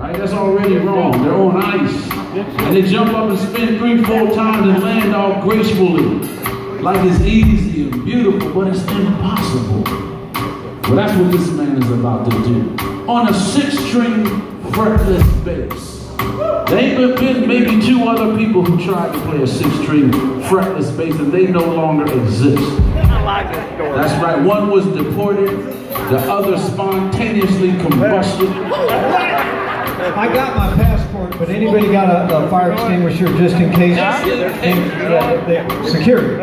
Right? That's already wrong. They're on ice. And they jump up and spin 3, 4 times and land all gracefully. Like it's easy and beautiful, but it's impossible. Well, that's what this man is about to do. On a 6-string fretless bass. They've been maybe 2 other people who tried to play a 6-string fretless bass, and they no longer exist. That's right. One was deported. The other spontaneously combusted. I got my passport, but anybody got a fire extinguisher just in case? Yeah, security.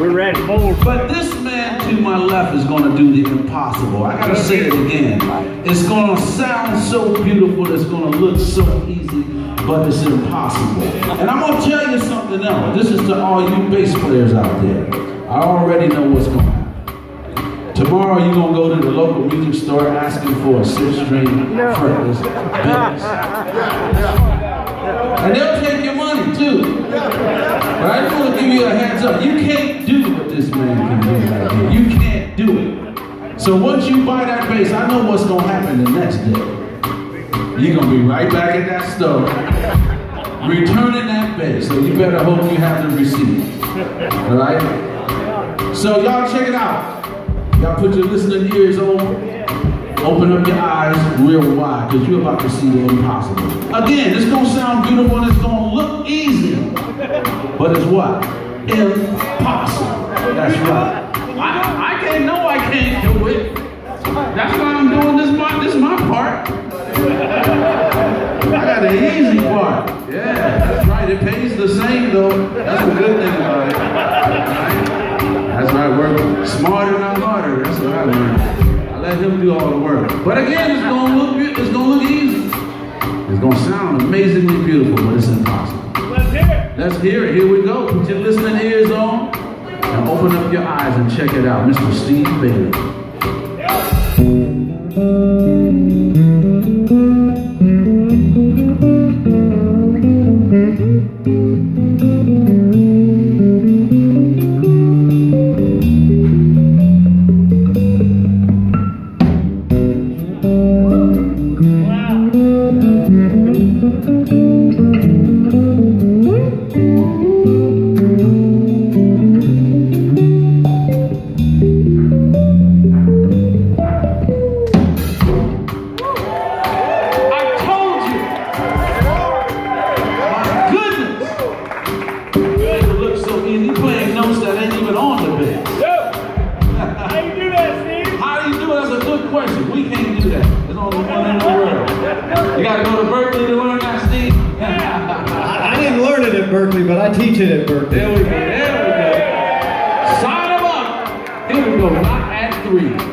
We're ready. But this man to my left is going to do the impossible. I got to say it again. It's going to sound so beautiful. It's going to look so easy, but it's impossible. And I'm going to tell you something else. This is to all you bass players out there. I already know what's going on. Tomorrow you're going to go to the local music store asking for a 6-string fretless bass. And they'll take your money too. But I just want to give you a heads up. You can't do what this man can do right here. You can't do it. So once you buy that bass, I know what's going to happen the next day. You're going to be right back at that store, returning that bass. So you better hope you have the receipt. Alright? So y'all check it out. Y'all put your listening ears on, open up your eyes real wide, because you're about to see the impossible. Again, it's going to sound beautiful and it's going to look easy, but it's what? Impossible. That's right. I can't know I can't do it. That's why I'm doing this is my part. I got the easy part. Yeah, that's right. It pays the same though. That's a good thing about it. That's right, we're smarter than I'm harder. That's what I learned. I let him do all the work. But again, it's gonna look easy. It's gonna sound amazingly beautiful, but it's impossible. Let's hear it. Let's hear it. Here we go. Put your listening ears on and open up your eyes and check it out. Mr. Steve Bailey. Berkeley, but I teach it at Berkeley. There we go. Sign them up. Here we go, not at 3.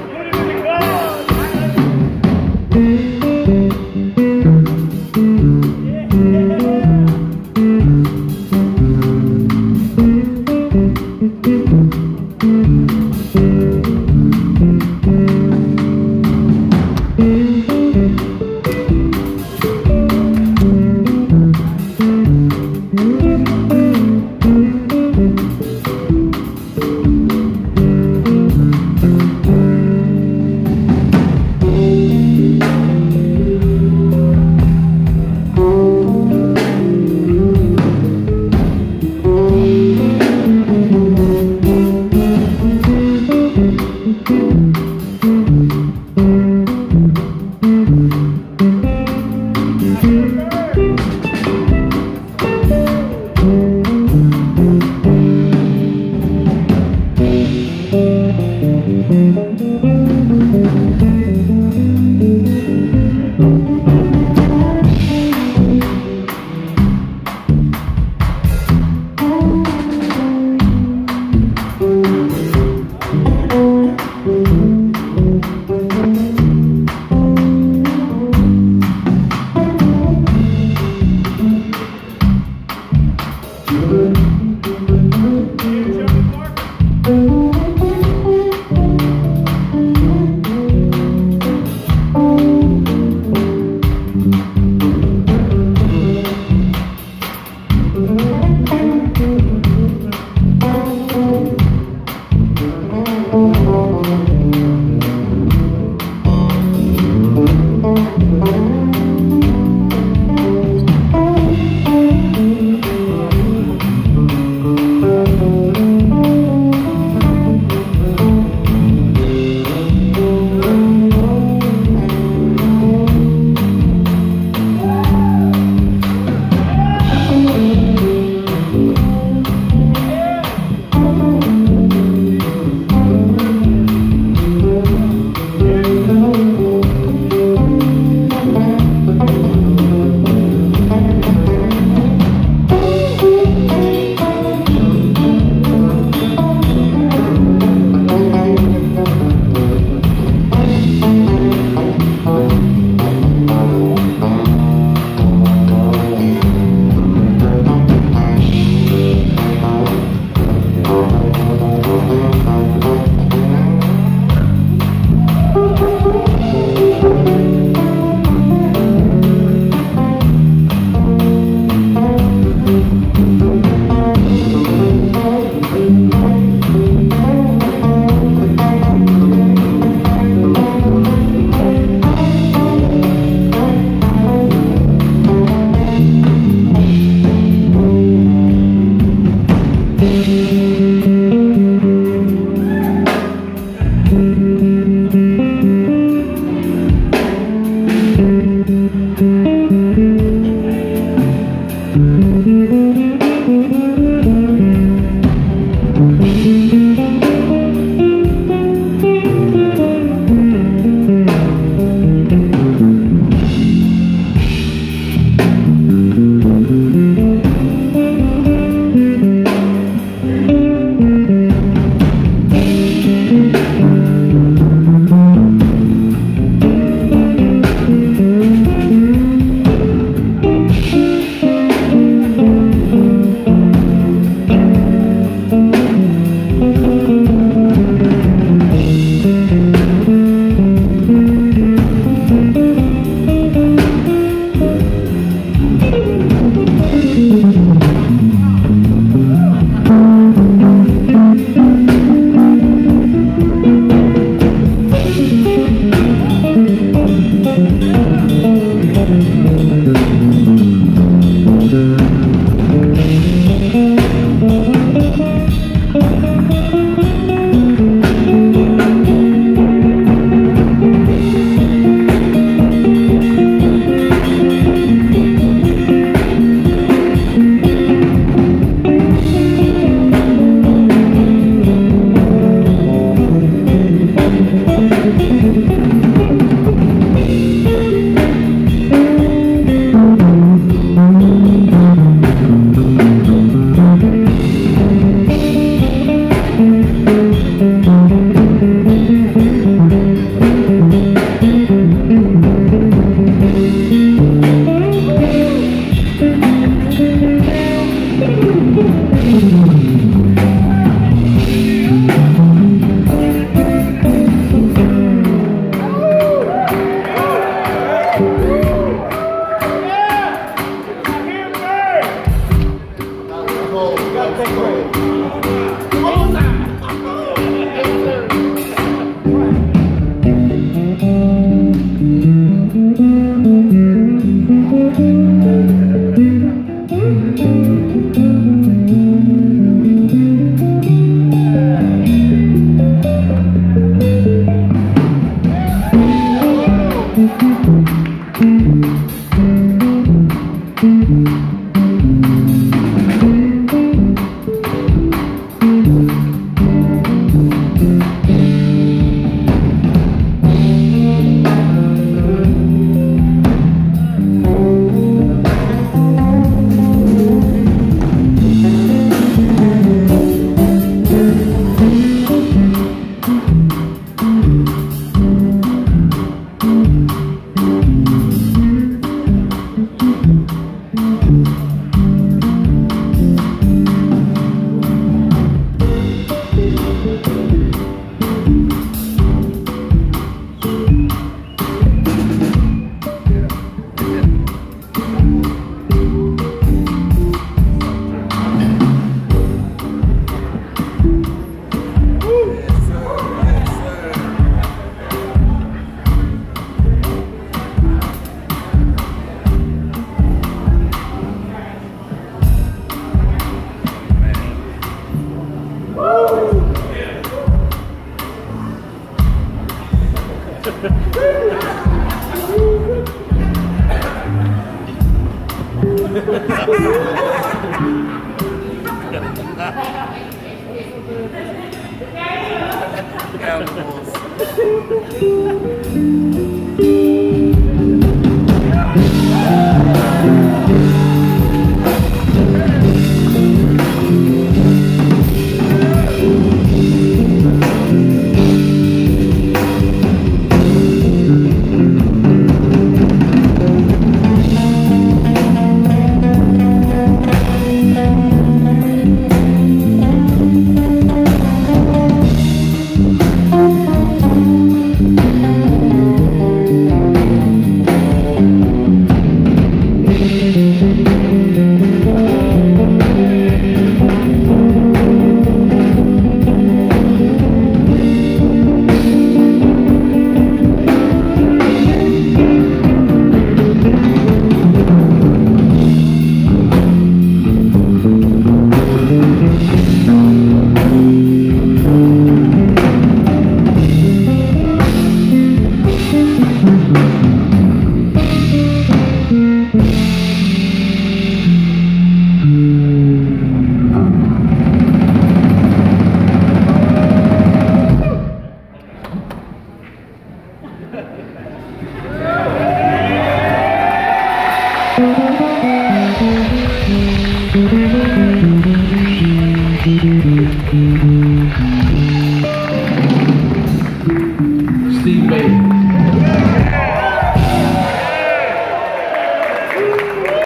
Animals.